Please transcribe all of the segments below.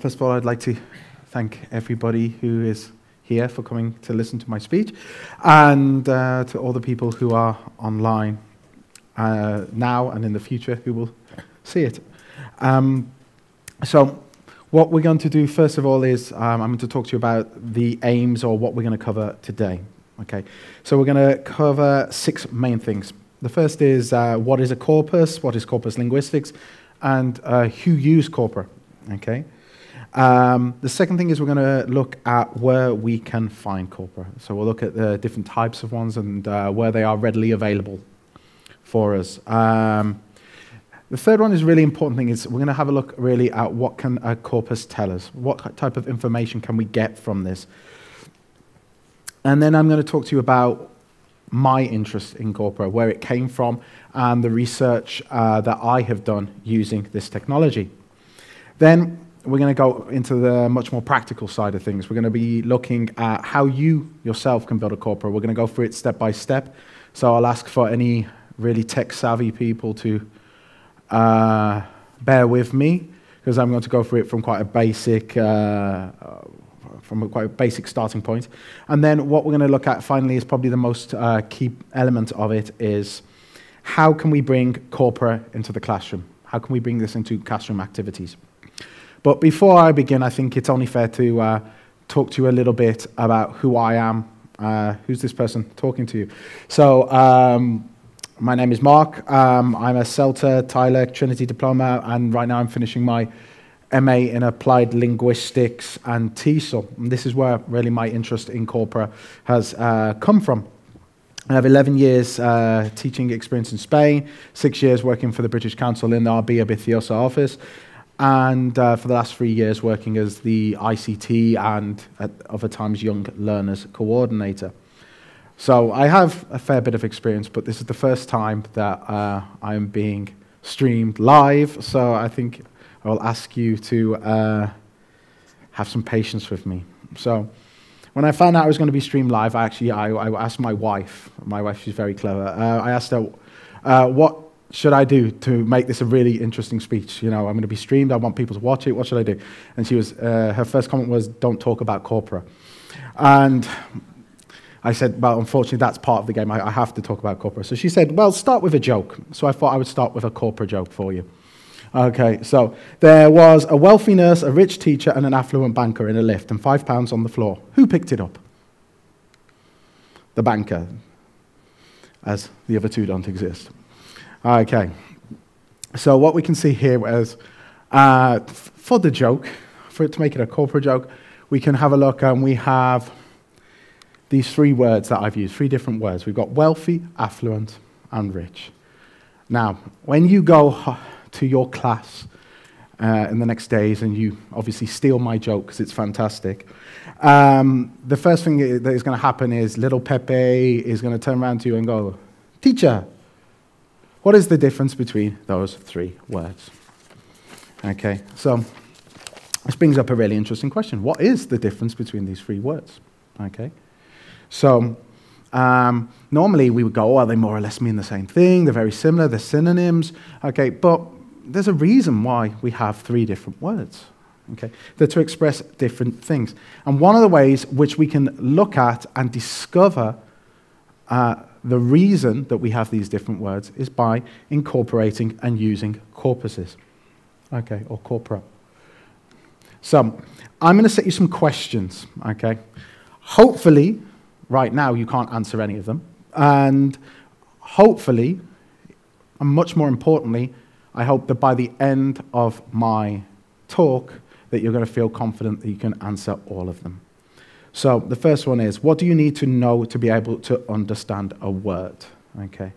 First of all, I'd like to thank everybody who is here for coming to listen to my speech, and to all the people who are online now and in the future who will see it. So what we're going to do first of all is I'm going to talk to you about the aims, or what we're going to cover today. Okay, so we're going to cover 6 main things. The first is what is a corpus, what is corpus linguistics, and who use corpora. Okay. The second thing is we're going to look at where we can find corpora. So we'll look at the different types of ones and where they are readily available for us. The third one is really important thing is we're going to have a look really at what can a corpus tell us. What type of information can we get from this? And then I'm going to talk to you about my interest in corpora, where it came from, and the research that I have done using this technology. Then we're going to go into the much more practical side of things. We're going to be looking at how you yourself can build a corpora. We're going to go through it step by step. So I'll ask for any really tech-savvy people to bear with me, because I'm going to go through it from quite a basic starting point. And then what we're going to look at finally is probably the most key element of it is how can we bring corpora into the classroom? How can we bring this into classroom activities? But before I begin, I think it's only fair to talk to you a little bit about who I am. Who's this person talking to you? So my name is Mark. I'm a CELTA, Tyler, Trinity Diploma, and right now I'm finishing my MA in Applied Linguistics and TESOL. And this is where really my interest in corpora has come from. I have 11 years teaching experience in Spain, 6 years working for the British Council in the Arbia Bithiosa office, and for the last 3 years working as the ICT and at other times Young Learners Coordinator. So I have a fair bit of experience, but this is the first time that I'm being streamed live, so I think I'll ask you to have some patience with me. So when I found out I was going to be streamed live, I asked my wife. My wife, she's very clever. I asked her, what should I do to make this a really interesting speech? You know, I'm going to be streamed. I want people to watch it. What should I do? And she was, her first comment was, don't talk about corpora. And I said, well, unfortunately, that's part of the game. I have to talk about corpora. So she said, well, start with a joke. So I thought I would start with a corpora joke for you. Okay, so there was a wealthy nurse, a rich teacher, and an affluent banker in a lift, and £5 on the floor. Who picked it up? The banker, as the other 2 don't exist. Okay, so what we can see here is, for the joke, for it to make it a corpora joke, we can have a look, and we have these 3 words that I've used, 3 different words. We've got wealthy, affluent, and rich. Now, when you go to your class in the next days, and you obviously steal my joke because it's fantastic. The first thing that is going to happen is little Pepe is going to turn around to you and go, teacher, what is the difference between those 3 words? Okay, so this brings up a really interesting question. What is the difference between these 3 words? Okay, so normally we would go, oh, well, they more or less mean the same thing, they're very similar, they're synonyms, okay, but there's a reason why we have 3 different words. Okay? They're to express different things. And one of the ways which we can look at and discover the reason that we have these different words is by incorporating and using corpuses, okay, or corpora. So I'm going to set you some questions. Okay? Hopefully, right now you can't answer any of them. And hopefully, and much more importantly, I hope that by the end of my talk that you're going to feel confident that you can answer all of them. So the first one is, what do you need to know to be able to understand a word? Okay.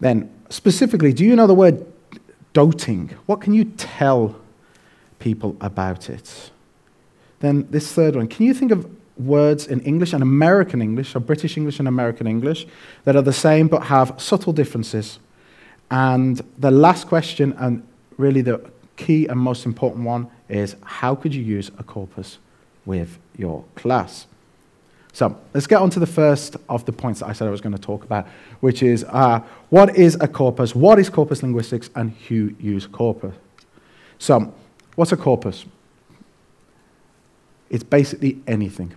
Then, specifically, do you know the word doting? What can you tell people about it? Then this third one, can you think of words in English and American English, or British English and American English, that are the same but have subtle differences? And the last question, and really the key and most important one, is how could you use a corpus with your class? So let's get on to the first of the points that I said I was going to talk about, which is what is a corpus, what is corpus linguistics, and who use corpora? So what's a corpus? It's basically anything.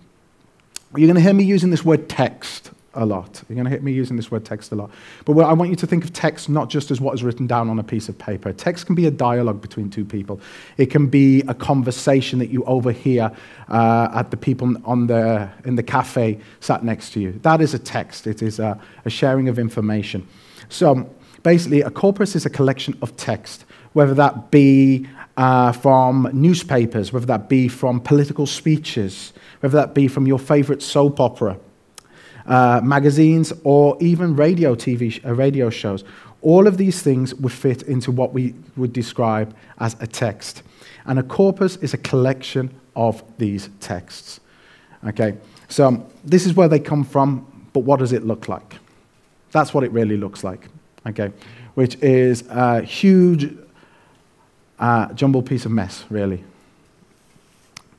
You're going to hear me using this word text a lot. You're going to hear me using this word text a lot. But what I want you to think of text not just as what is written down on a piece of paper. Text can be a dialogue between two people. It can be a conversation that you overhear at the people in the cafe sat next to you. That is a text. It is a sharing of information. So basically, a corpus is a collection of text, whether that be from newspapers, whether that be from political speeches, whether that be from your favorite soap opera, magazines, or even radio radio shows. All of these things would fit into what we would describe as a text. And a corpus is a collection of these texts. Okay, so this is where they come from, but what does it look like? That's what it really looks like, okay? Which is a huge jumbled piece of mess, really.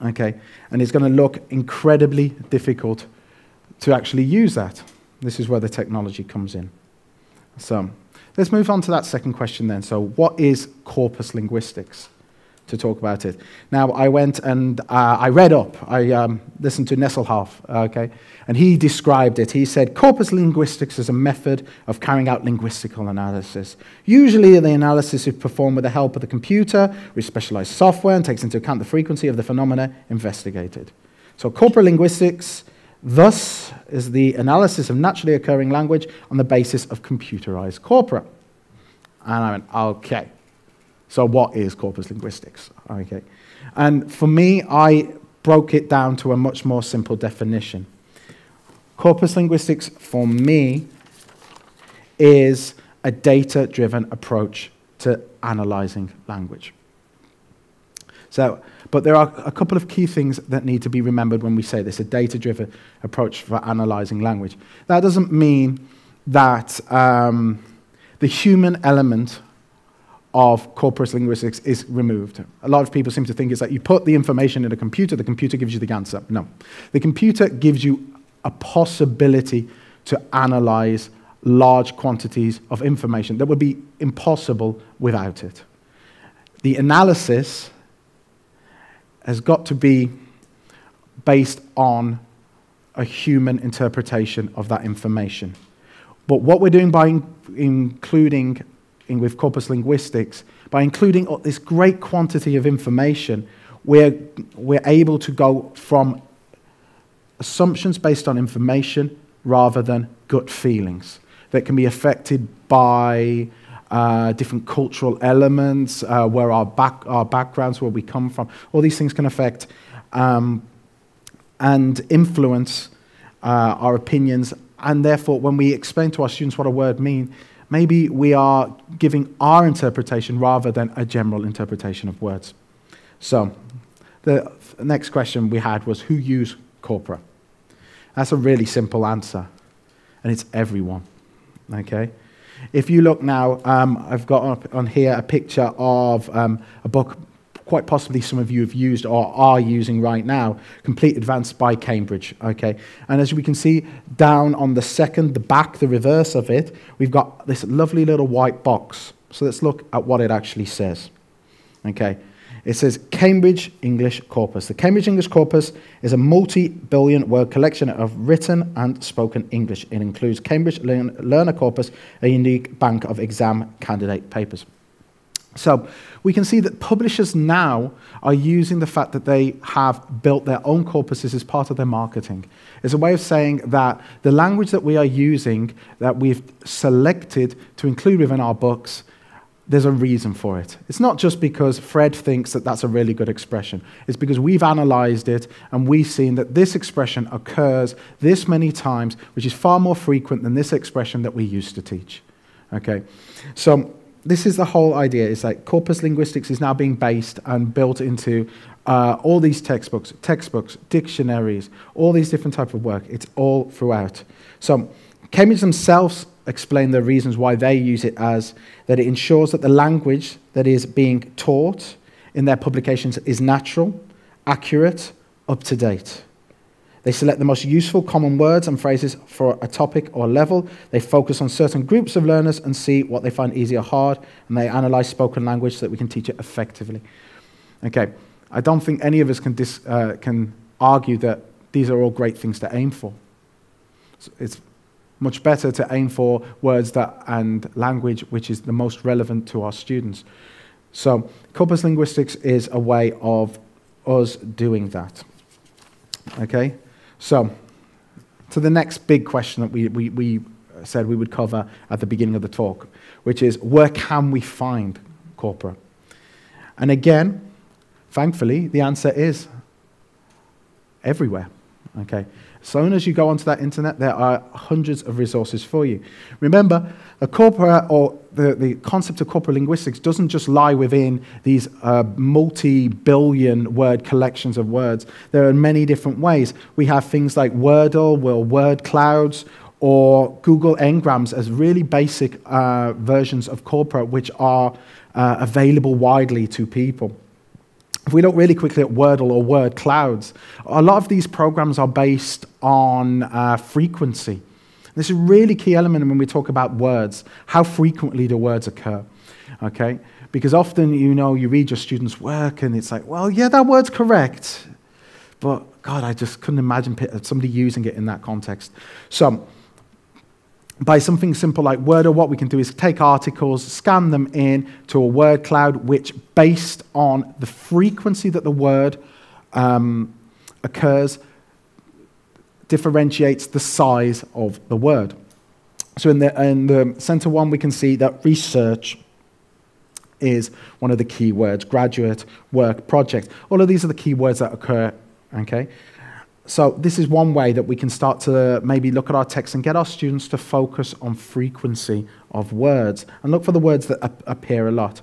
Okay, and it's going to look incredibly difficult to actually use that. This is where the technology comes in. So let's move on to that second question then. So what is corpus linguistics? To talk about it. Now, I went and I read up. I listened to Nesselhoff, okay? And he described it. He said, corpus linguistics is a method of carrying out linguistical analysis. Usually, the analysis is performed with the help of the computer, with specialized software, and takes into account the frequency of the phenomena investigated. So corpus linguistics, thus, is the analysis of naturally occurring language on the basis of computerized corpora. And I went, okay. So what is corpus linguistics? Okay. And for me, I broke it down to a much more simple definition. Corpus linguistics, for me, is a data-driven approach to analyzing language. So, but there are a couple of key things that need to be remembered when we say this, a data-driven approach for analyzing language. That doesn't mean that the human element of corpus linguistics is removed. A lot of people seem to think it's like you put the information in a computer, the computer gives you the answer. No. The computer gives you a possibility to analyze large quantities of information that would be impossible without it. The analysis has got to be based on a human interpretation of that information. But what we're doing by including with corpus linguistics, by including this great quantity of information, we're able to go from assumptions based on information rather than gut feelings that can be affected by different cultural elements, where our backgrounds, where we come from. All these things can affect and influence our opinions, and therefore when we explain to our students what a word means, maybe we are giving our interpretation rather than a general interpretation of words. So the next question we had was, who use corpora? That's a really simple answer, and it's everyone. Okay? If you look now, I've got up on here a picture of a book quite possibly some of you have used or are using right now, Complete Advanced by Cambridge, okay? And as we can see, down on the second, the back, the reverse of it, we've got this lovely little white box. So let's look at what it actually says, okay? It says Cambridge English Corpus. The Cambridge English Corpus is a multi-billion word collection of written and spoken English. It includes Cambridge Learner Corpus, a unique bank of exam candidate papers. So we can see that publishers now are using the fact that they have built their own corpuses as part of their marketing. It's a way of saying that the language that we are using, that we've selected to include within our books, there's a reason for it. It's not just because Fred thinks that that's a really good expression. It's because we've analyzed it and we've seen that this expression occurs this many times, which is far more frequent than this expression that we used to teach. Okay, so this is the whole idea. It's like corpus linguistics is now being based and built into all these textbooks, dictionaries, all these different types of work. It's all throughout. So Cambridge themselves explain the reasons why they use it as that it ensures that the language that is being taught in their publications is natural, accurate, up-to-date. They select the most useful common words and phrases for a topic or level. They focus on certain groups of learners and see what they find easy or hard, and they analyze spoken language so that we can teach it effectively. Okay, I don't think any of us can argue that these are all great things to aim for. So it's much better to aim for words that, and language which is the most relevant to our students. So corpus linguistics is a way of us doing that. Okay, so to the next big question that we said we would cover at the beginning of the talk, which is where can we find corpora? And again, thankfully, the answer is everywhere. Okay, so soon as you go onto that internet, there are hundreds of resources for you. Remember, a corpora or the concept of corpora linguistics doesn't just lie within these multi-billion word collections of words. There are many different ways. We have things like Wordle, or Word Clouds, or Google Ngrams as really basic versions of corpora which are available widely to people. If we look really quickly at Wordle or Word Clouds, a lot of these programs are based on frequency. This is a really key element when we talk about words. How frequently do words occur? Okay? Because often, you know, you read your students' work and it's like, well, yeah, that word's correct. But, God, I just couldn't imagine somebody using it in that context. So, by something simple like Wordle, what we can do is take articles, scan them in to a word cloud, which, based on the frequency that the word occurs, differentiates the size of the word. So in the center one, we can see that research is one of the key words: graduate, work, project. All of these are the key words that occur, okay? So this is one way that we can start to maybe look at our text and get our students to focus on frequency of words and look for the words that appear a lot.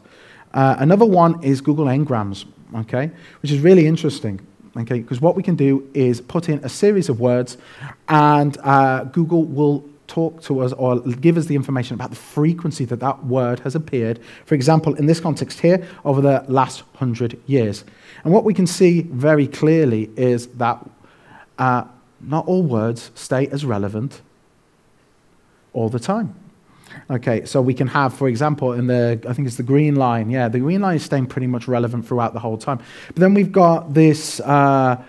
Another one is Google Ngrams, okay, which is really interesting, okay, because what we can do is put in a series of words and Google will talk to us or give us the information about the frequency that that word has appeared, for example, in this context here, over the last 100 years. And what we can see very clearly is that not all words stay as relevant all the time. Okay, so we can have, for example, in the, I think it's the green line, yeah, the green line is staying pretty much relevant throughout the whole time. But then we've got this red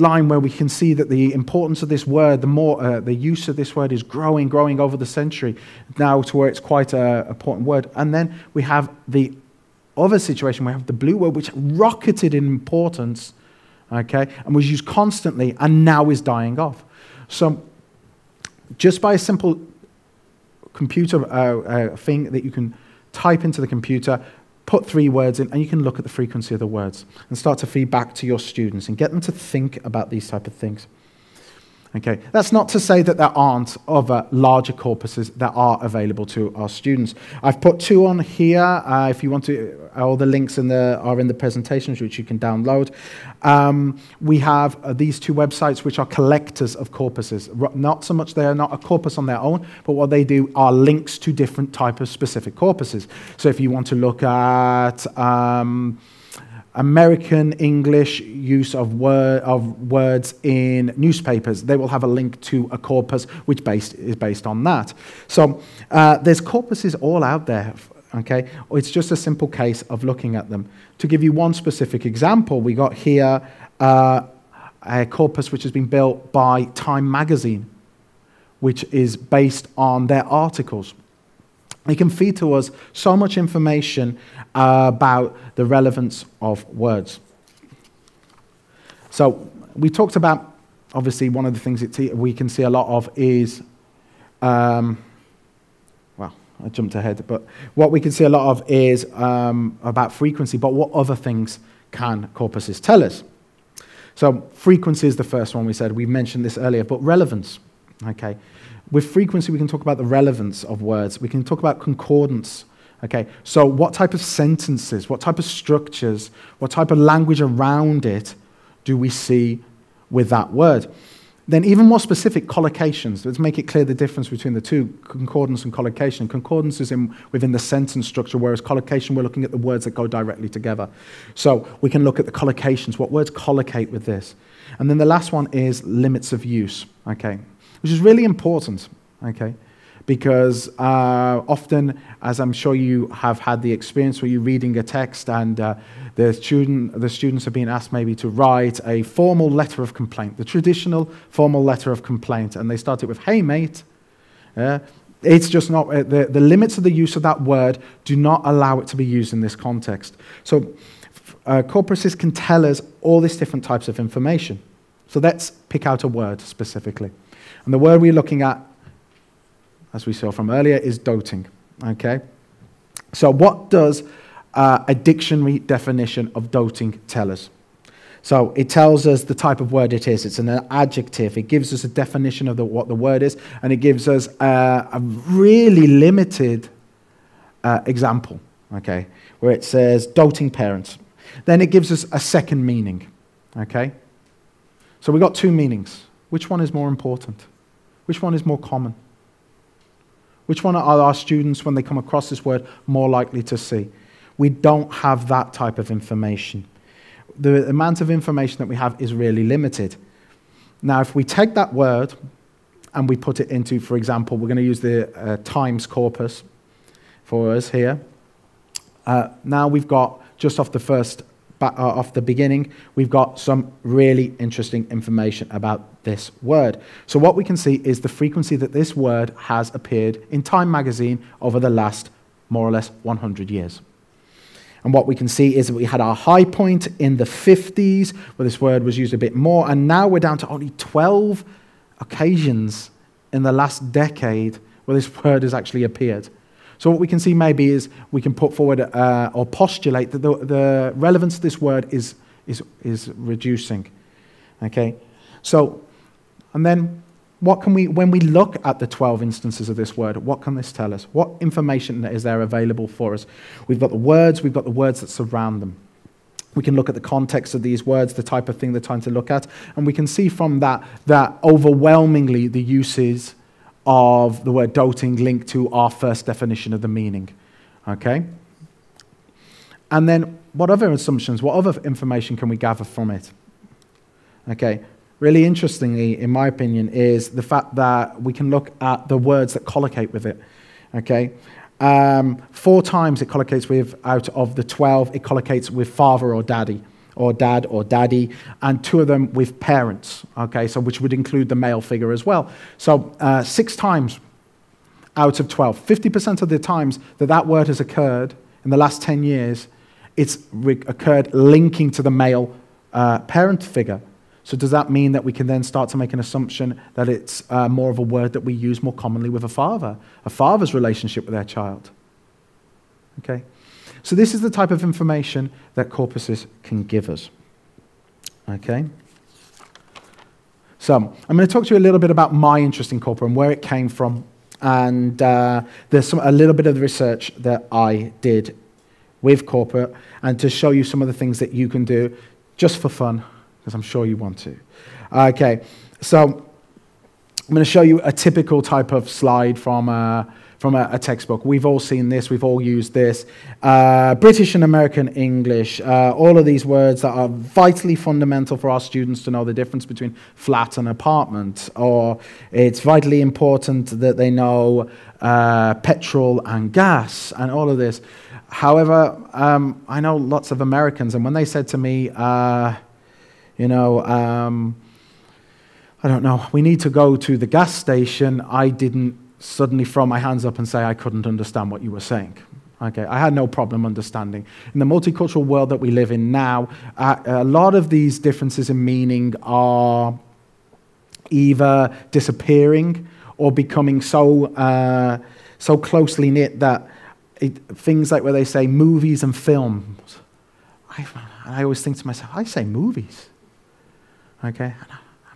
line where we can see that the importance of this word, the more the use of this word is growing, growing over the century, now to where it's quite an important word. And then we have the other situation, we have the blue word, which rocketed in importance, okay, and was used constantly and now is dying off. So just by a simple computer thing that you can type into the computer, put 3 words in, and you can look at the frequency of the words and start to feed back to your students and get them to think about these type of things. Okay, that's not to say that there aren't other larger corpuses that are available to our students. I've put 2 on here. If you want to, all the links are in the presentations, which you can download. We have these 2 websites, which are collectors of corpuses. Not so much they are not a corpus on their own, but what they do are links to different types of specific corpuses. So if you want to look at American English use of words in newspapers, they will have a link to a corpus which is based on that. So there's corpuses all out there, okay? It's just a simple case of looking at them. To give you one specific example, we got here a corpus which has been built by Time Magazine, which is based on their articles. It can feed to us so much information about the relevance of words. So we talked about, obviously, one of the things we can see a lot of is, well, I jumped ahead, but what we can see a lot of is about frequency, but what other things can corpuses tell us? So frequency is the first one we said. We mentioned this earlier, but relevance, okay? With frequency, we can talk about the relevance of words. We can talk about concordance. Okay, so what type of sentences, what type of structures, what type of language around it do we see with that word? Then even more specific, collocations. Let's make it clear the difference between the two, concordance and collocation. Concordance is within the sentence structure, whereas collocation, we're looking at the words that go directly together. So we can look at the collocations, what words collocate with this. And then the last one is limits of use. Okay. Which is really important, okay? because often, as I'm sure you have had the experience where you're reading a text and the students are being asked maybe to write a formal letter of complaint, the traditional formal letter of complaint, and they start it with, hey mate. It's just not, the limits of the use of that word do not allow it to be used in this context. So corpuses can tell us all these different types of information. So let's pick out a word specifically. And the word we're looking at, as we saw from earlier, is doting, okay? So what does a dictionary definition of doting tell us? So it tells us the type of word it is. It's an adjective. It gives us a definition of what the word is, and it gives us a really limited example, okay, where it says doting parents. Then it gives us a second meaning, okay? So we've got two meanings. Which one is more important? Which one is more common? Which one are our students, when they come across this word, more likely to see? We don't have that type of information. The amount of information that we have is really limited. Now, if we take that word and we put it into, for example, we're going to use the Times corpus for us here. Now we've got, just off the first, off the beginning, we've got some really interesting information about this word. So what we can see is the frequency that this word has appeared in Time Magazine over the last, more or less, 100 years. And what we can see is that we had our high point in the 50s, where this word was used a bit more, and now we're down to only 12 occasions in the last decade where this word has actually appeared. So what we can see maybe is we can put forward or postulate that the relevance of this word is reducing. Okay? So, and then what can we, when we look at the 12 instances of this word, what can this tell us? What information is there available for us? We've got the words that surround them. We can look at the context of these words, the type of thing they're trying to look at, and we can see from that that overwhelmingly the uses of the word doting linked to our first definition of the meaning. Okay? And then what other assumptions, what other information can we gather from it? Okay. Really interestingly, in my opinion, is the fact that we can look at the words that collocate with it, okay? 4 times it collocates with, out of the 12, it collocates with father or daddy, or dad or daddy, and 2 of them with parents, okay? So which would include the male figure as well. So 6 times out of 12, 50% of the times that that word has occurred in the last 10 years, it's occurred linking to the male parent figure. So does that mean that we can then start to make an assumption that it's more of a word that we use more commonly with a father's relationship with their child? Okay. So this is the type of information that corpuses can give us. Okay. So I'm going to talk to you a little bit about my interest in corpora and where it came from. And there's a little bit of the research that I did with corpora, and to show you some of the things that you can do just for fun, because I'm sure you want to. Okay, so I'm going to show you a typical type of slide from a textbook. We've all seen this, we've all used this. British and American English, all of these words that are vitally fundamental for our students to know the difference between flat and apartment, or it's vitally important that they know petrol and gas and all of this. However, I know lots of Americans, and when they said to me, you know, I don't know, we need to go to the gas station, I didn't suddenly throw my hands up and say I couldn't understand what you were saying. Okay, I had no problem understanding. In the multicultural world that we live in now, a lot of these differences in meaning are either disappearing or becoming so closely knit that things like where they say movies and films, I always think to myself, I say movies. Okay, am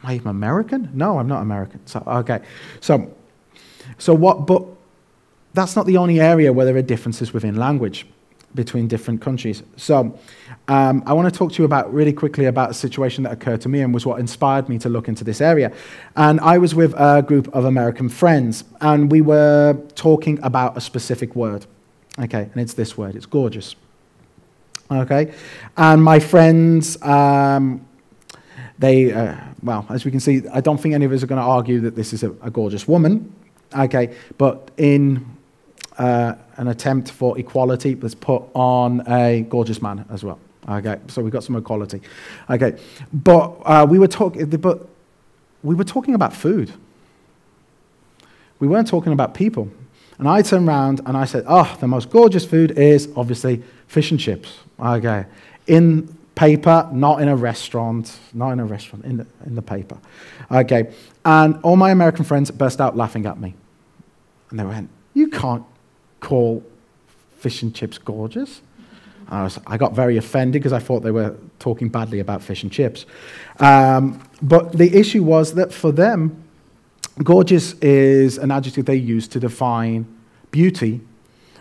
I even American? No, I'm not American. So okay, so what? But that's not the only area where there are differences within language between different countries. So I want to talk to you about really quickly about a situation that occurred to me and was what inspired me to look into this area. And I was with a group of American friends, and we were talking about a specific word. Okay, and it's this word. It's gorgeous. Okay, and my friends. Well, as we can see, I don't think any of us are going to argue that this is a gorgeous woman. Okay, but in an attempt for equality, let's put on a gorgeous man as well. Okay, so we've got some equality. Okay, but we were talking about food. We weren't talking about people. And I turned around and I said, oh, the most gorgeous food is obviously fish and chips. Okay, in paper, not in a restaurant, not in a restaurant, in the paper. Okay, and all my American friends burst out laughing at me. And they went, you can't call fish and chips gorgeous. I got very offended because I thought they were talking badly about fish and chips. But the issue was that for them, gorgeous is an adjective they use to define beauty.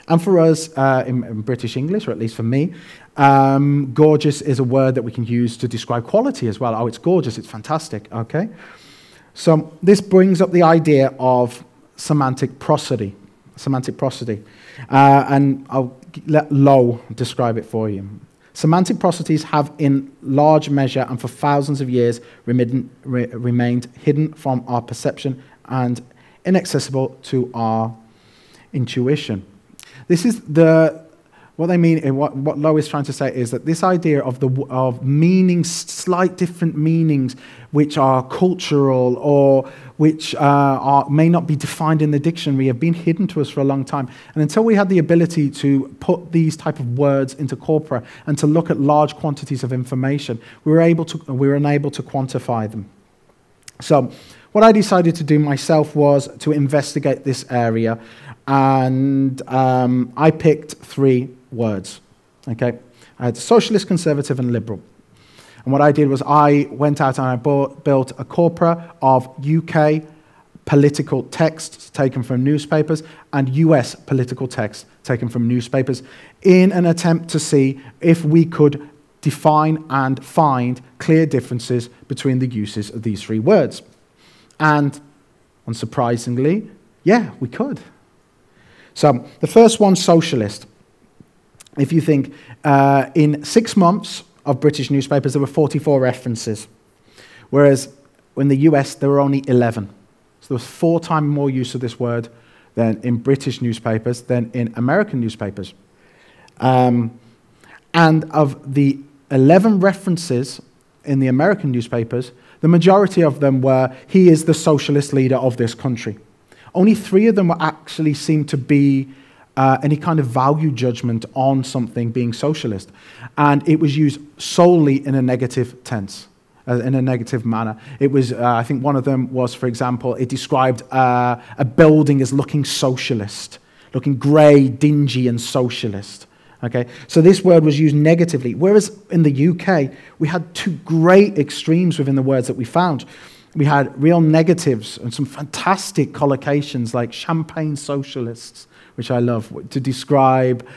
And for us, in British English, or at least for me, gorgeous is a word that we can use to describe quality as well. Oh, it's gorgeous, it's fantastic, okay? So this brings up the idea of semantic prosody. Semantic prosody. And I'll let Lowe describe it for you. Semantic prosodies have in large measure and for thousands of years remained hidden from our perception and inaccessible to our intuition. This is the, what they mean, what Lowe is trying to say is that this idea of meanings, slight different meanings which are cultural or which may not be defined in the dictionary have been hidden to us for a long time. And until we had the ability to put these type of words into corpora and to look at large quantities of information, we were unable to quantify them. So what I decided to do myself was to investigate this area, and I picked three words. Okay, I had socialist, conservative, and liberal. And what I did was I went out and I built a corpora of UK political texts taken from newspapers and US political texts taken from newspapers in an attempt to see if we could define and find clear differences between the uses of these three words. And unsurprisingly, yeah, we could. So the first one, socialist. If you think, in 6 months of British newspapers, there were 44 references, whereas in the US, there were only 11. So there was 4 times more use of this word than in British newspapers than in American newspapers. And of the 11 references in the American newspapers, the majority of them were, he is the socialist leader of this country. Only 3 of them were actually seemed to be any kind of value judgment on something being socialist. And it was used solely in a negative tense, in a negative manner. It was, I think one of them was, for example, it described a building as looking socialist, looking grey, dingy, and socialist. Okay, so this word was used negatively, whereas in the UK, we had 2 great extremes within the words that we found. We had real negatives and some fantastic collocations like champagne socialists, which I love, to describe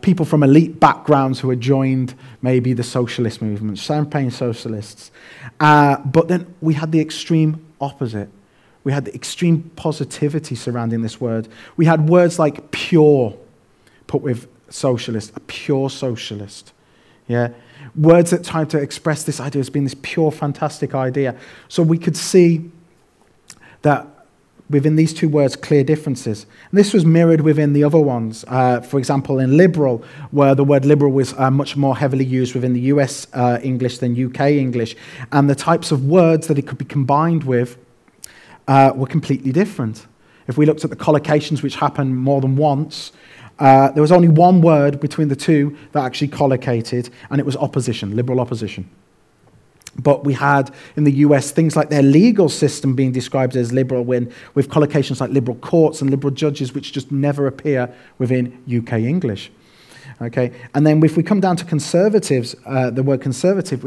people from elite backgrounds who had joined maybe the socialist movement, champagne socialists. But then we had the extreme opposite. We had the extreme positivity surrounding this word. We had words like pure, put with socialist, a pure socialist, yeah? Words that try to express this idea as being this pure, fantastic idea. So we could see that within these 2 words, clear differences. And this was mirrored within the other ones. For example, in liberal, where the word liberal was much more heavily used within the US English than UK English, and the types of words that it could be combined with were completely different. If we looked at the collocations which happened more than once, there was only 1 word between the 2 that actually collocated, and it was opposition, liberal opposition. But we had, in the US, things like their legal system being described as liberal, with collocations like liberal courts and liberal judges, which just never appear within UK English. Okay? And then if we come down to conservatives, the word conservative,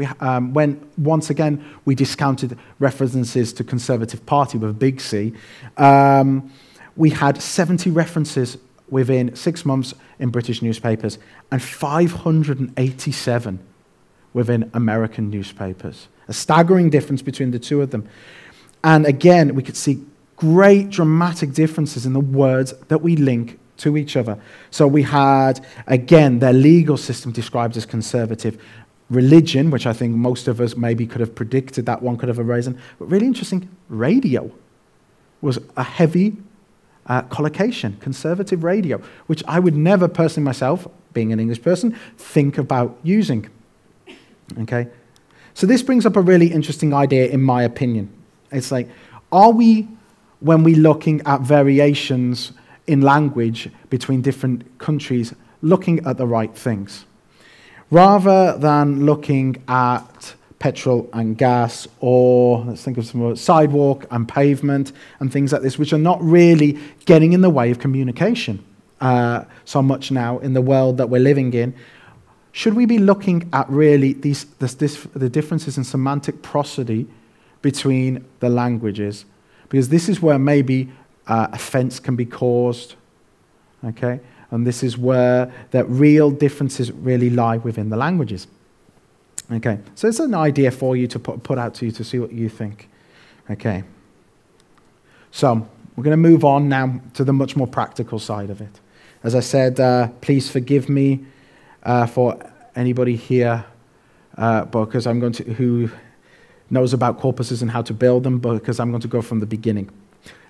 once again, we discounted references to Conservative Party with a big C. We had 70 references within 6 months in British newspapers, and 587 within American newspapers. A staggering difference between the 2 of them. And again, we could see great dramatic differences in the words that we link to each other. So we had, again, their legal system described as conservative. Religion, which I think most of us maybe could have predicted that one could have arisen. But really interesting, radio was a heavy collocation, conservative radio, which I would never personally myself, being an English person, think about using. Okay? So this brings up a really interesting idea, in my opinion. It's like, are we, when we're looking at variations in language between different countries, looking at the right things? Rather than looking at petrol and gas, or let's think of some sidewalk and pavement and things like this, which are not really getting in the way of communication so much now in the world that we're living in. Should we be looking at really these, the differences in semantic prosody between the languages? Because this is where maybe offense can be caused, okay? And this is where the real differences really lie within the languages. Okay, so it's an idea for you to put out to you to see what you think. Okay, so we're going to move on now to the much more practical side of it. As I said, please forgive me for anybody here because I'm going to who knows about corpuses and how to build them, because I'm going to go from the beginning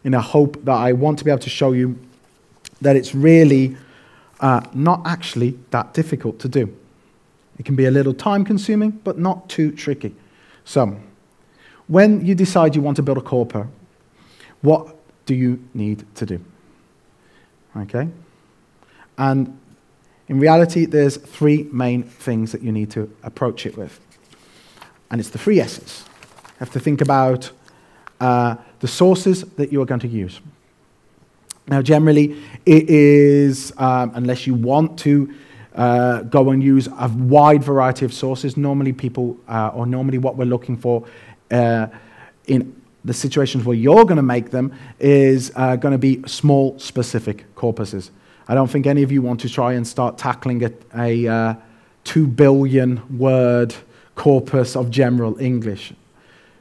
in a hope that I want to be able to show you that it's really not actually that difficult to do. It can be a little time-consuming, but not too tricky. So, when you decide you want to build a corpus, what do you need to do? Okay? And in reality, there's three main things that you need to approach it with. And it's the three S's. You have to think about the sources that you are going to use. Now, generally, it is, unless you want to go and use a wide variety of sources, normally people, or normally what we're looking for in the situations where you're going to make them is going to be small, specific corpuses. I don't think any of you want to try and start tackling a 2 billion word corpus of general English.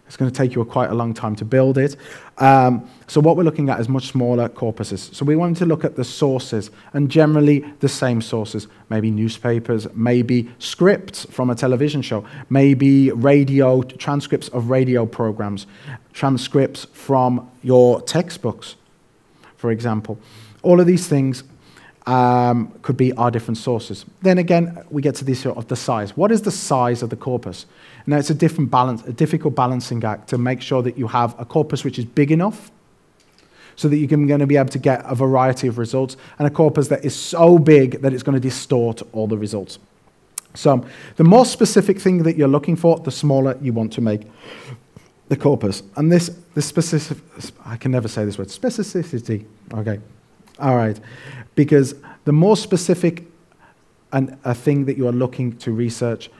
It's going to take you quite a long time to build it. So what we're looking at is much smaller corpuses. So we want to look at the sources, and generally the same sources, maybe newspapers, maybe scripts from a television show, maybe radio, transcripts of radio programs, transcripts from your textbooks, for example. All of these things could be our different sources. Then again, we get to the issue of the size. What is the size of the corpus? Now, it's a different balance, a difficult balancing act to make sure that you have a corpus which is big enough so that you're going to be able to get a variety of results, and a corpus that is so big that it's going to distort all the results. So the more specific thing that you're looking for, the smaller you want to make the corpus. And this specific, I can never say this word, specificity, okay. All right, because the more specific a thing that you are looking to research,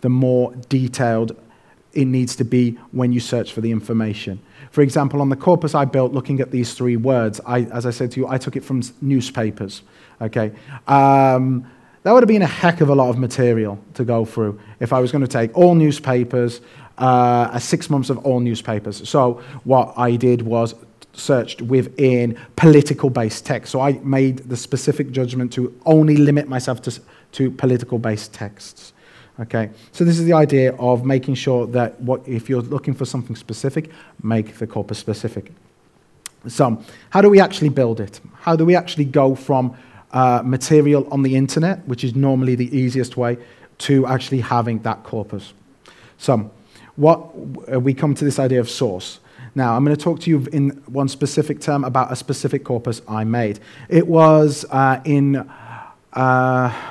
the more detailed it needs to be when you search for the information. For example, on the corpus I built looking at these three words, as I said to you, I took it from newspapers. Okay, that would have been a heck of a lot of material to go through if I was going to take all newspapers, 6 months of all newspapers. So what I did was searched within political-based text. So I made the specific judgment to only limit myself to political-based texts. Okay, so this is the idea of making sure that if you're looking for something specific, make the corpus specific. So how do we actually build it? How do we actually go from material on the internet, which is normally the easiest way, to actually having that corpus? So we come to this idea of source. Now, I'm going to talk to you in one specific term about a specific corpus I made. It was in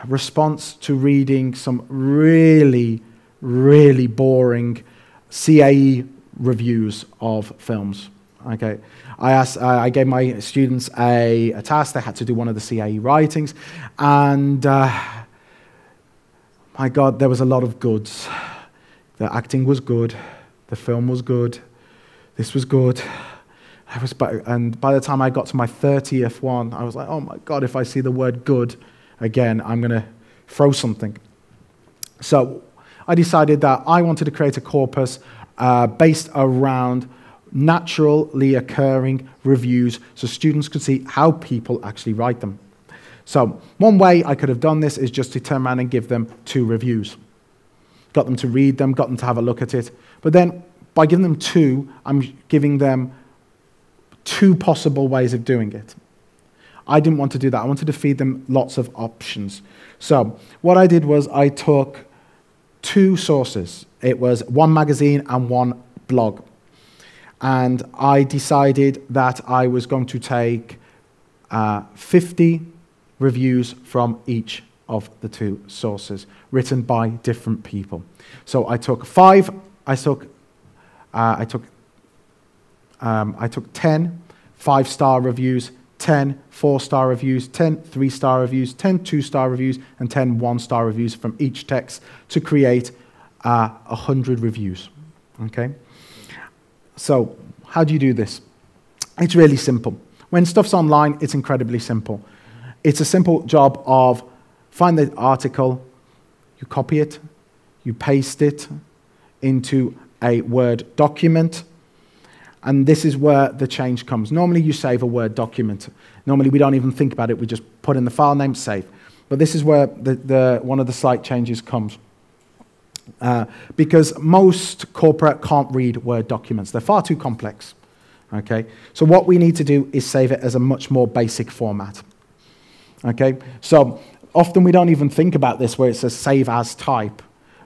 response to reading some really, really boring CAE reviews of films. Okay, I gave my students a task. They had to do one of the CAE writings, and my God, there was a lot of goods. The acting was good. The film was good. This was good. And by the time I got to my 30th one, I was like, oh my God, if I see the word good again, I'm going to throw something. So I decided that I wanted to create a corpus based around naturally occurring reviews so students could see how people actually write them. So one way I could have done this is just to turn around and give them 2 reviews. Got them to read them, got them to have a look at it. But then, by giving them 2, I'm giving them two possible ways of doing it. I didn't want to do that. I wanted to feed them lots of options. So what I did was I took two sources. It was one magazine and one blog. And I decided that I was going to take 50 reviews from each of the two sources, written by different people. So I took five, I took 10 5-star reviews, 10 4-star reviews, 10 3-star reviews, 10 2-star reviews, and 10 1-star reviews from each text to create 100 reviews. Okay? So how do you do this? It's really simple. When stuff's online, it's incredibly simple. It's a simple job of find the article, you copy it, you paste it into a Word document, and this is where the change comes. Normally you save a Word document. Normally we don't even think about it, we just put in the file name, save. But this is where one of the slight changes comes. Because most corporate can't read Word documents. They're far too complex. Okay? So what we need to do is save it as a much more basic format. Okay? So often we don't even think about this where it says save as type.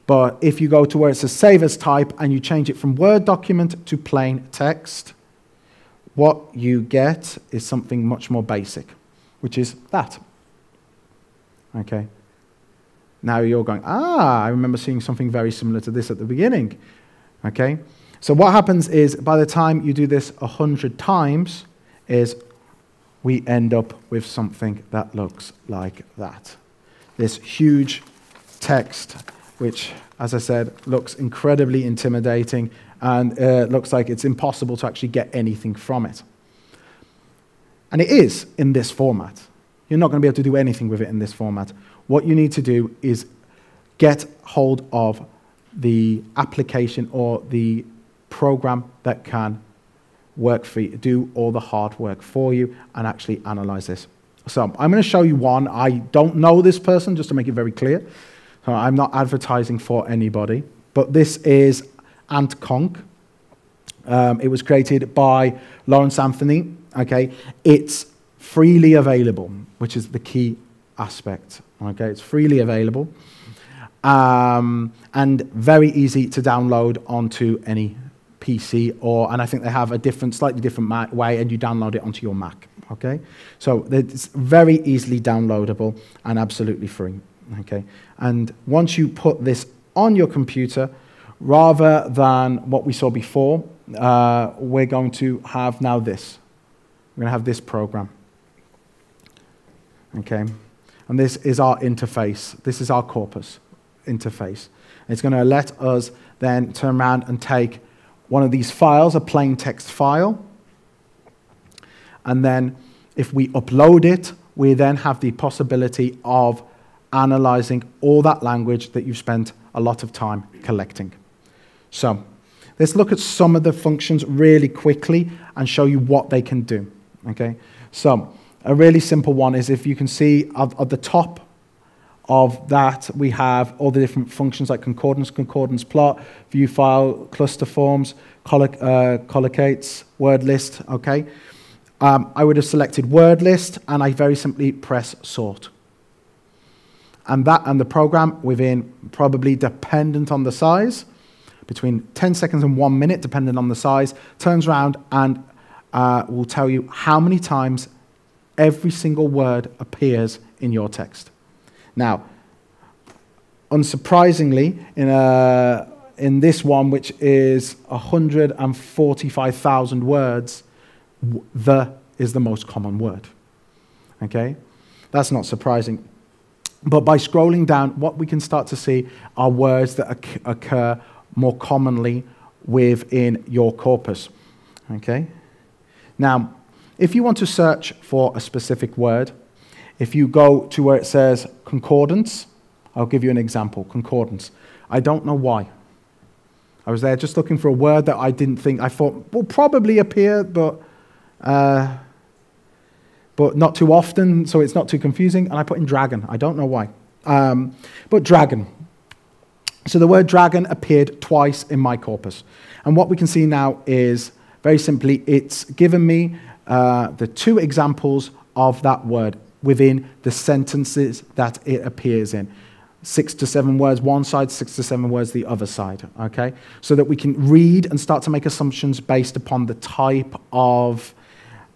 But if you go to where it says save as type and you change it from Word document to plain text, what you get is something much more basic, which is that. Okay? Now you're going, ah, I remember seeing something very similar to this at the beginning. Okay? So what happens is by the time you do this 100 times is we end up with something that looks like that. This huge text, which, as I said, looks incredibly intimidating and looks like it's impossible to actually get anything from it. And it is in this format. You're not going to be able to do anything with it in this format. What you need to do is get hold of the application or the program that can work for you, do all the hard work for you, and actually analyze this. So I'm going to show you one. I don't know this person, just to make it very clear. So I'm not advertising for anybody, but this is AntConc. It was created by Lawrence Anthony. Okay, it's freely available, which is the key aspect. Okay, it's freely available and very easy to download onto any PC, or, and I think they have a different, slightly different way, and you download it onto your Mac. Okay, so it's very easily downloadable and absolutely free. Okay, and once you put this on your computer, rather than what we saw before, we're going to have now this. We're going to have this program. Okay, and this is our interface. This is our corpus interface. It's going to let us then turn around and take one of these files, a plain text file, and then if we upload it, we then have the possibility of analyzing all that language that you've spent a lot of time collecting. So let's look at some of the functions really quickly and show you what they can do. Okay, so a really simple one is, if you can see at the top of that, we have all the different functions like concordance, concordance plot, view file, cluster forms, collocates, word list. Okay, I would have selected word list, and I very simply press sort. And that and the program within, probably dependent on the size, between 10 seconds and 1 minute, dependent on the size, turns around and will tell you how many times every single word appears in your text. Now, unsurprisingly, in this one, which is 145,000 words, the is the most common word. Okay? That's not surprising. But by scrolling down, what we can start to see are words that occur more commonly within your corpus. Okay? Now, if you want to search for a specific word, if you go to where it says concordance, I'll give you an example, concordance. I don't know why. I was there just looking for a word that I didn't think, I thought will probably appear, but not too often, so it's not too confusing, and I put in dragon. I don't know why, but dragon. So the word dragon appeared twice in my corpus. And what we can see now is, very simply, it's given me the two examples of that word within the sentences that it appears in. 6 to 7 words one side, 6 to 7 words the other side, okay? So that we can read and start to make assumptions based upon the type of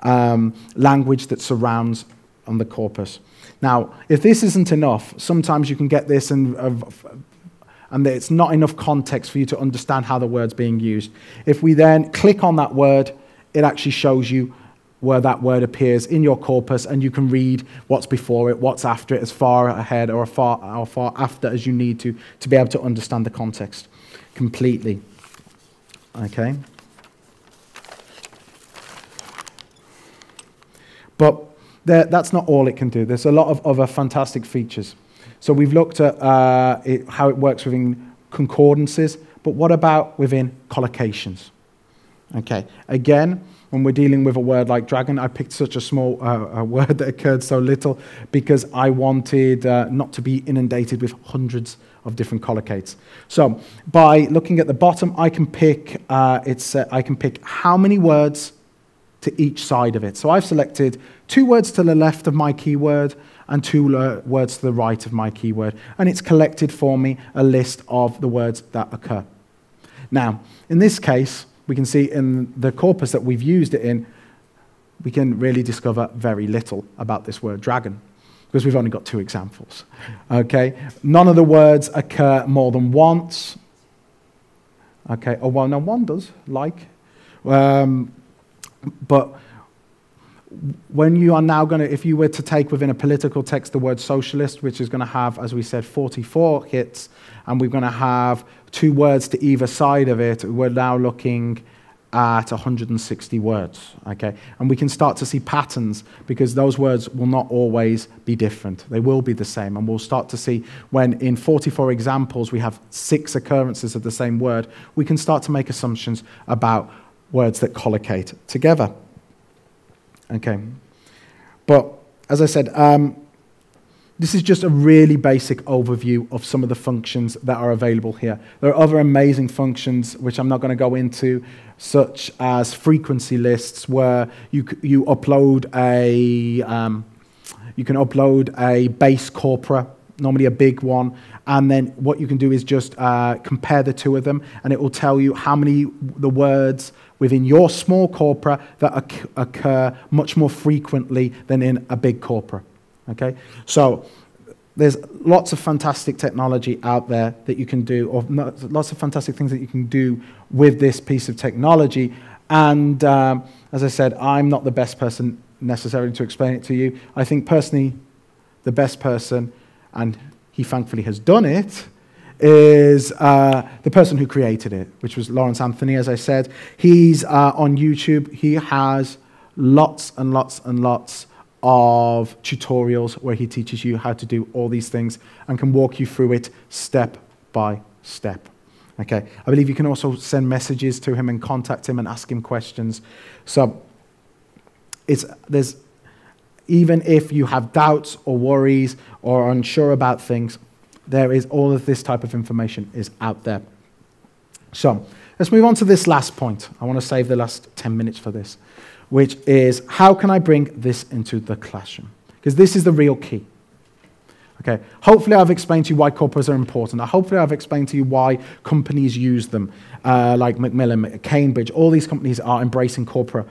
language that surrounds on the corpus. Now, if this isn't enough, sometimes you can get this and it's not enough context for you to understand how the word's being used. If we then click on that word, it actually shows you where that word appears in your corpus, and you can read what's before it, what's after it, as far ahead or as far after as you need to be able to understand the context completely. Okay? But that's not all it can do. There's a lot of other fantastic features. So we've looked at how it works within concordances, but what about within collocations? Okay, again, when we're dealing with a word like dragon, I picked such a small word that occurred so little because I wanted not to be inundated with hundreds of different collocates. So by looking at the bottom, I can pick, I can pick how many words to each side of it. So I've selected 2 words to the left of my keyword and 2 words to the right of my keyword, and it's collected for me a list of the words that occur. Now, in this case, we can see in the corpus that we've used it in, we can really discover very little about this word dragon, because we've only got 2 examples, okay? None of the words occur more than once, okay? Oh, well, no, one does, like. But when you are now going to, if you were to take within a political text the word socialist, which is going to have, as we said, 44 hits, and we're going to have 2 words to either side of it, we're now looking at 160 words, okay? And we can start to see patterns, because those words will not always be different. They will be the same, and we'll start to see when in 44 examples we have 6 occurrences of the same word, we can start to make assumptions about words that collocate together. Okay, but as I said, this is just a really basic overview of some of the functions that are available here. There are other amazing functions which I'm not going to go into, such as frequency lists, where you upload a you can upload a base corpora, normally a big one, and then what you can do is just compare the 2 of them, and it will tell you how many the words within your small corpora that occur much more frequently than in a big corpora, okay? So there's lots of fantastic technology out there that you can do, or lots of fantastic things that you can do with this piece of technology, and as I said, I'm not the best person necessarily to explain it to you. I think personally the best person, and he thankfully has done it, is the person who created it, which was Lawrence Anthony, as I said. He's on YouTube. He has lots and lots and lots of tutorials where he teaches you how to do all these things and can walk you through it step by step. Okay, I believe you can also send messages to him and contact him and ask him questions. So there's... Even if you have doubts or worries or are unsure about things, there is all of this type of information is out there. So let's move on to this last point. I want to save the last 10 minutes for this, which is how can I bring this into the classroom? Because this is the real key. Okay. Hopefully I've explained to you why corpora are important. Hopefully I've explained to you why companies use them, like Macmillan, Cambridge. All these companies are embracing corpora.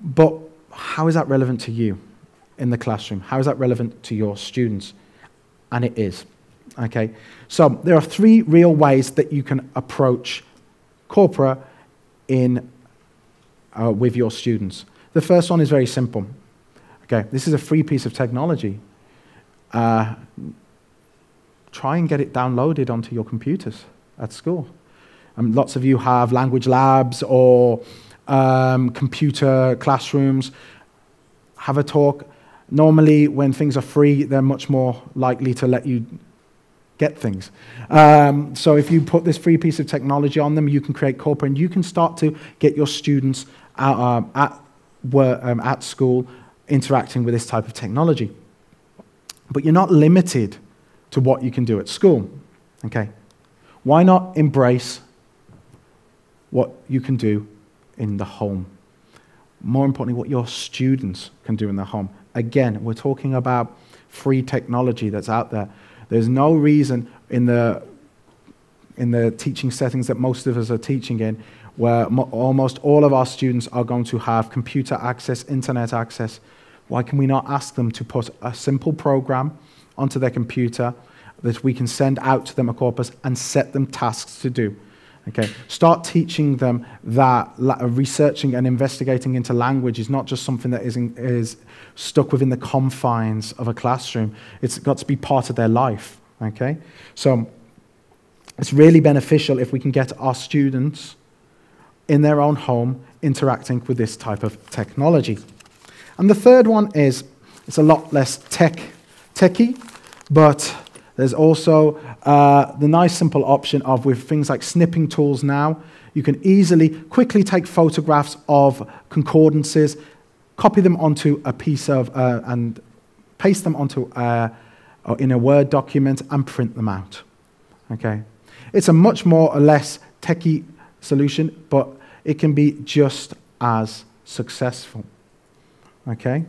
But how is that relevant to you in the classroom? How is that relevant to your students? And it is, okay? So there are 3 real ways that you can approach corpora in, with your students. The first one is very simple, okay? This is a free piece of technology. Try and get it downloaded onto your computers at school. Lots of you have language labs or computer classrooms. Have a talk. Normally when things are free, they're much more likely to let you get things. So if you put this free piece of technology on them, you can create corpora, and you can start to get your students at school interacting with this type of technology. But you're not limited to what you can do at school. Okay. Why not embrace what you can do in the home? more importantly, what your students can do in their home. Again, we're talking about free technology that's out there. There's no reason in the teaching settings that most of us are teaching in, where almost all of our students are going to have computer access, internet access. Why can we not ask them to put a simple program onto their computer that we can send out to them a corpus and set them tasks to do? Okay. Start teaching them that researching and investigating into language is not just something that is stuck within the confines of a classroom. It's got to be part of their life. Okay? So it's really beneficial if we can get our students in their own home interacting with this type of technology. And the third one is, it's a lot less techy, but there's also the nice simple option of, with things like snipping tools now, you can easily, quickly take photographs of concordances, copy them onto a piece of, and paste them onto in a Word document and print them out. Okay? It's a much more or less techy solution, but it can be just as successful. Okay?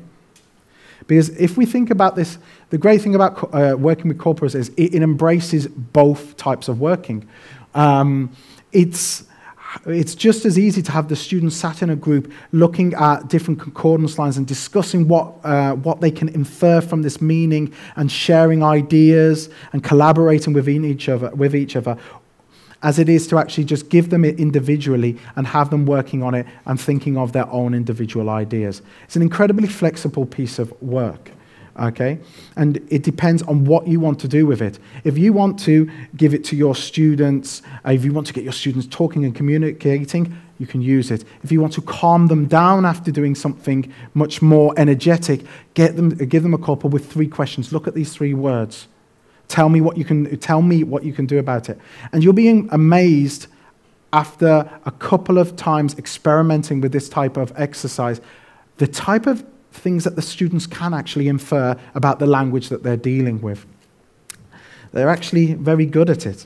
Because if we think about this, the great thing about working with corpus is it embraces both types of working. It's just as easy to have the students sat in a group looking at different concordance lines and discussing what they can infer from this meaning, and sharing ideas and collaborating within each other, as it is to actually just give them it individually and have them working on it and thinking of their own individual ideas. It's an incredibly flexible piece of work, okay? And it depends on what you want to do with it. If you want to give it to your students, if you want to get your students talking and communicating, you can use it. If you want to calm them down after doing something much more energetic, give them a corpus with 3 questions. Look at these 3 words. Tell me what you can do about it. And you'll be amazed, after a couple of times experimenting with this type of exercise, the type of things that the students can actually infer about the language that they're dealing with. They're actually very good at it.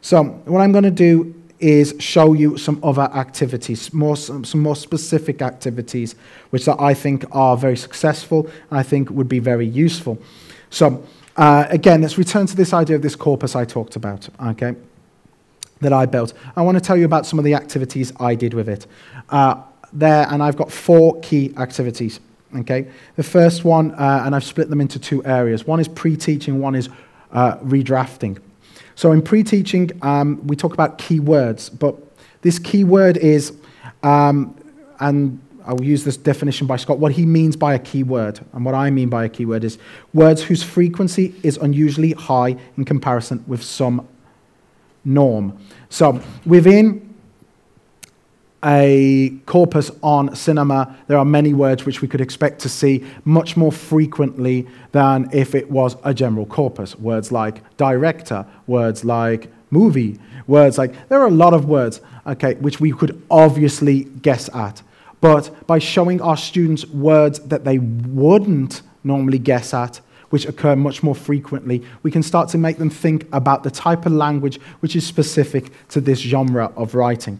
So what I'm going to do is show you some other activities, some more specific activities, which I think are very successful and I think would be very useful. So again, let's return to this idea of this corpus I talked about, okay, that I built. I want to tell you about some of the activities I did with it. And I've got 4 key activities, okay? The first one, and I've split them into 2 areas. One is pre-teaching, one is redrafting. So in pre-teaching, we talk about keywords, but this keyword is, and I'll use this definition by Scott, what he means by a keyword and what I mean by a keyword is words whose frequency is unusually high in comparison with some norm. So within a corpus on cinema, there are many words which we could expect to see much more frequently than if it was a general corpus. Words like director, words like movie, words like, there are a lot of words, okay, which we could obviously guess at. But by showing our students words that they wouldn't normally guess at, which occur much more frequently, we can start to make them think about the type of language which is specific to this genre of writing.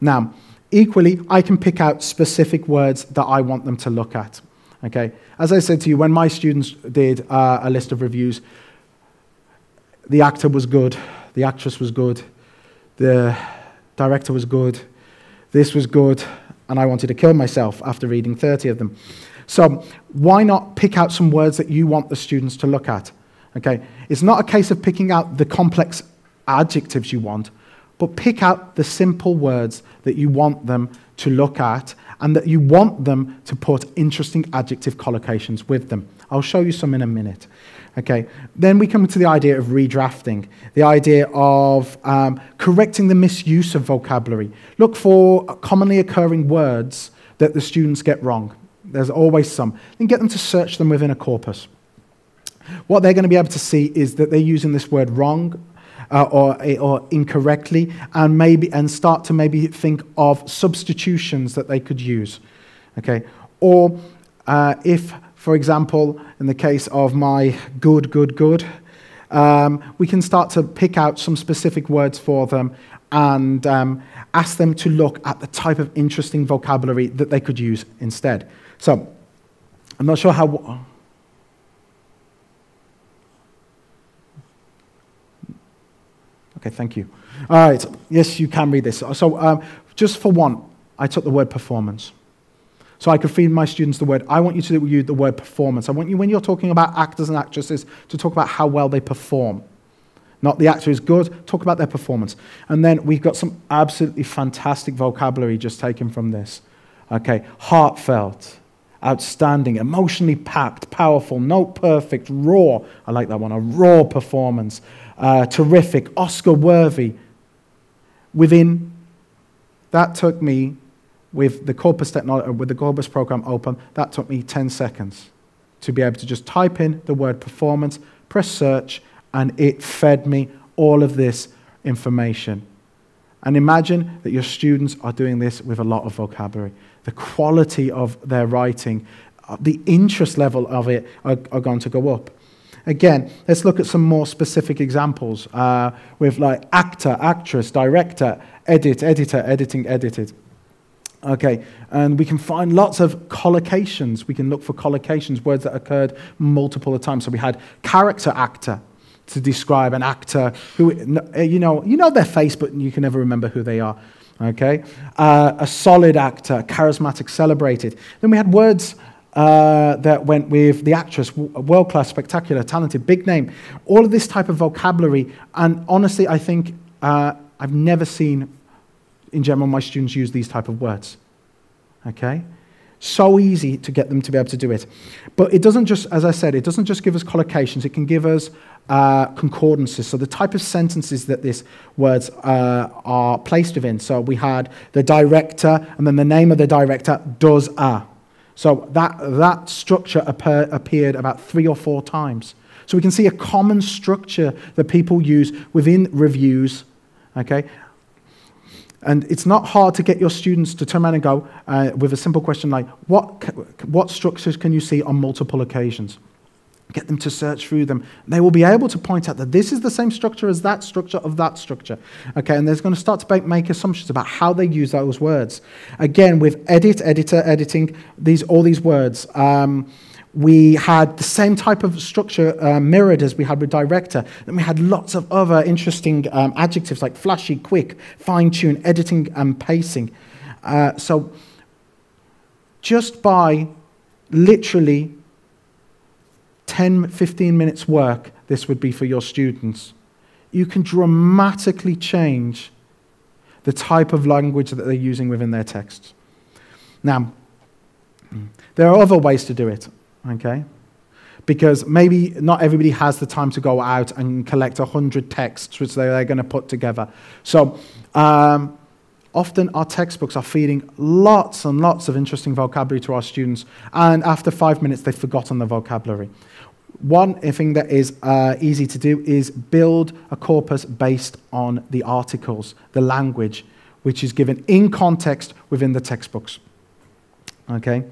Now, equally, I can pick out specific words that I want them to look at. Okay? As I said to you, when my students did a list of reviews, the actor was good, the actress was good, the director was good, this was good, and I wanted to kill myself after reading 30 of them. So why not pick out some words that you want the students to look at? Okay? It's not a case of picking out the complex adjectives you want, but pick out the simple words that you want them to look at and that you want them to put interesting adjective collocations with them. I'll show you some in a minute. Okay? Then we come to the idea of redrafting, the idea of correcting the misuse of vocabulary. Look for commonly occurring words that the students get wrong. There's always some. Then get them to search them within a corpus. What they're going to be able to see is that they're using this word wrong or incorrectly, and start to maybe think of substitutions that they could use. Okay? Or if, for example, in the case of my good, we can start to pick out some specific words for them and ask them to look at the type of interesting vocabulary that they could use instead. So, I'm not sure how... Okay, thank you. All right, yes, you can read this. So, just for one, I took the word performance. So I could feed my students the word. I want you to use the word performance. I want you, when you're talking about actors and actresses, to talk about how well they perform. Not the actor is good, talk about their performance. And then we've got some absolutely fantastic vocabulary just taken from this. Okay, heartfelt, outstanding, emotionally packed, powerful, note perfect, raw. I like that one, a raw performance. Terrific, Oscar-worthy. Within, that took me... with the Corpus technology, with the Corpus program open, that took me 10 seconds to be able to just type in the word performance, press search, and it fed me all of this information. And imagine that your students are doing this with a lot of vocabulary. The quality of their writing, the interest level of it are going to go up. Again, let's look at some more specific examples with like actor, actress, director, edit, editor, editing, edited. Okay, and we can find lots of collocations. We can look for collocations, words that occurred multiple times. So we had character actor to describe an actor who, you know their face, but you can never remember who they are, okay? A solid actor, charismatic, celebrated. Then we had words that went with the actress, world-class, spectacular, talented, big name. All of this type of vocabulary, and honestly, I think I've never seen in general, my students use these type of words, okay? So easy to get them to be able to do it. But it doesn't just, as I said, it doesn't just give us collocations, it can give us concordances, so the type of sentences that these words are placed within. So we had the director, and then the name of the director, does a. So that structure appeared about 3 or 4 times. So we can see a common structure that people use within reviews, okay? And it's not hard to get your students to turn around and go with a simple question like, what structures can you see on multiple occasions? Get them to search through them. They will be able to point out that this is the same structure as that structure of that structure. Okay, and they're going to start to make assumptions about how they use those words. Again, with edit, editor, editing, all these words. We had the same type of structure mirrored as we had with director. Then we had lots of other interesting adjectives like flashy, quick, fine-tune, editing, and pacing. So just by literally 10, 15 minutes work, this would be for your students, you can dramatically change the type of language that they're using within their texts. Now, there are other ways to do it. Okay, because maybe not everybody has the time to go out and collect 100 texts which they're going to put together. So often our textbooks are feeding lots and lots of interesting vocabulary to our students, and after 5 minutes they've forgotten the vocabulary. One thing that is easy to do is build a corpus based on the articles, the language, which is given in context within the textbooks. Okay,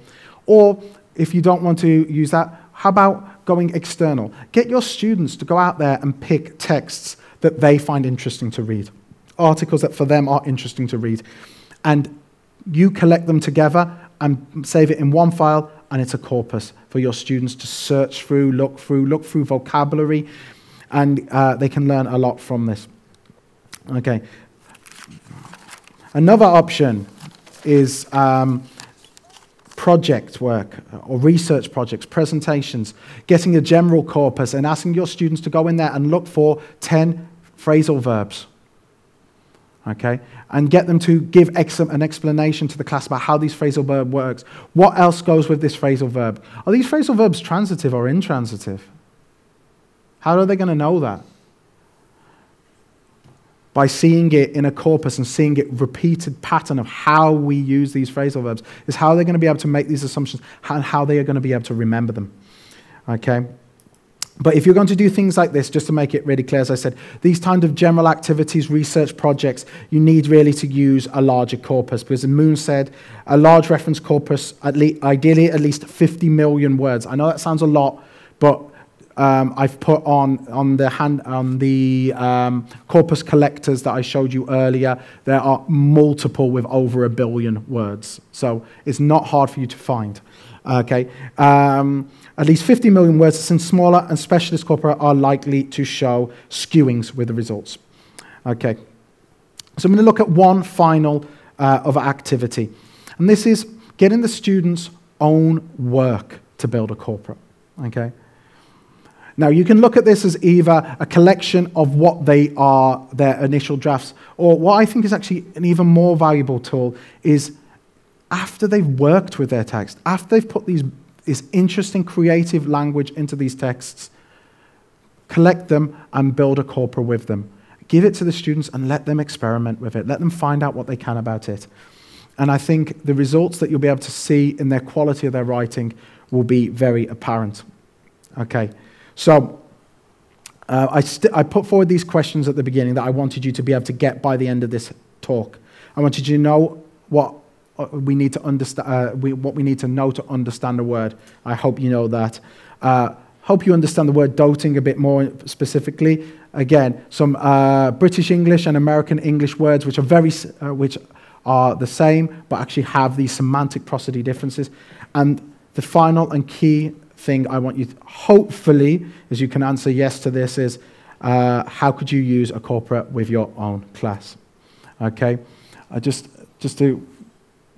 or if you don't want to use that, how about going external? Get your students to go out there and pick texts that they find interesting to read, articles that for them are interesting to read, and you collect them together and save it in one file, and it's a corpus for your students to search through, look through vocabulary, and they can learn a lot from this. Okay. Another option is... project work or research projects, presentations, getting a general corpus and asking your students to go in there and look for 10 phrasal verbs, okay? And get them to give an explanation to the class about how these phrasal verb works. What else goes with this phrasal verb? Are these phrasal verbs transitive or intransitive? How are they going to know that? By seeing it in a corpus and seeing it repeated pattern of how we use these phrasal verbs is how they're going to be able to make these assumptions and how they are going to be able to remember them, okay? But if you're going to do things like this, just to make it really clear, as I said, these kinds of general activities, research projects, you need really to use a larger corpus because, as Moon said, a large reference corpus, ideally at least 50 million words. I know that sounds a lot, but I've put on the corpus collectors that I showed you earlier. There are multiple with over 1 billion words, so it's not hard for you to find. Okay, at least 50 million words since smaller and specialist corpora are likely to show skewings with the results. Okay, so I'm going to look at one final other activity, and this is getting the students' own work to build a corpora. Okay. Now, you can look at this as either a collection of what they are, their initial drafts, or what I think is actually an even more valuable tool is after they've worked with their text, after they've put this interesting creative language into these texts, collect them and build a corpora with them. Give it to the students and let them experiment with it. Let them find out what they can about it. And I think the results that you'll be able to see in their quality of their writing will be very apparent. Okay. So I put forward these questions at the beginning that I wanted you to be able to get by the end of this talk. I wanted you to know what we need to understand, what we need to know to understand a word. I hope you know that. Hope you understand the word doting a bit more specifically. Again, some British English and American English words which are which are the same but actually have these semantic prosody differences. And the final and key thing I want you to, hopefully, as you can answer yes to this, is how could you use a corpora with your own class? Okay, just to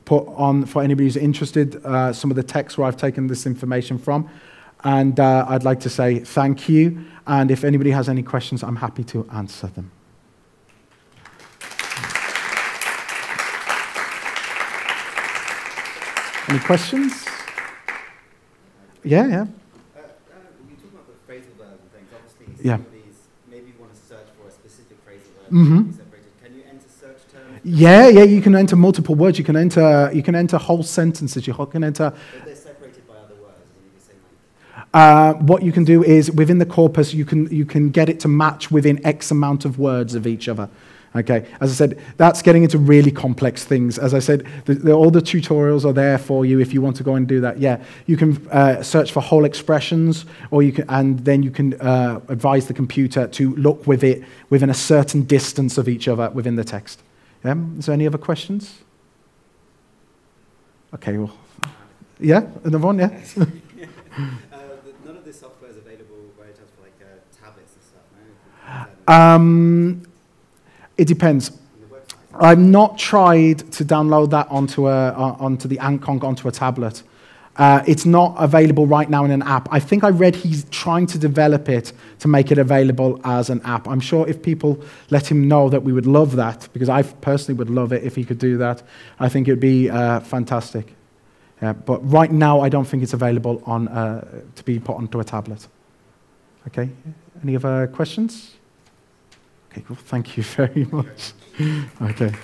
put on for anybody who's interested, some of the texts where I've taken this information from, and I'd like to say thank you. And if anybody has any questions, I'm happy to answer them. Any questions? Yeah, yeah. You talk about the phrasal verbs and things. Obviously, some of these, maybe you want to search for a specific phrasal verb. Can you enter search terms? Yeah, yeah. You can enter multiple words. You can enter whole sentences. You can enter. But they're separated by other words. You can say like. What you can do is within the corpus, you can get it to match within X amount of words of each other. Okay, as I said, that's getting into really complex things. As I said, all the tutorials are there for you if you want to go and do that. Yeah, you can search for whole expressions, or you can, and then you can advise the computer to look with it within a certain distance of each other within the text. Yeah, is there any other questions? Okay, well, yeah, another one, yeah? None of this software is available by chance for like tablets and stuff, no? It depends. I've not tried to download that onto the AntConc onto a tablet. It's not available right now in an app. I think I read he's trying to develop it to make it available as an app. I'm sure if people let him know that we would love that, because I personally would love it if he could do that. I think it would be fantastic. Yeah, but right now, I don't think it's available on, to be put onto a tablet. Okay, any other questions? Thank you very much. Okay.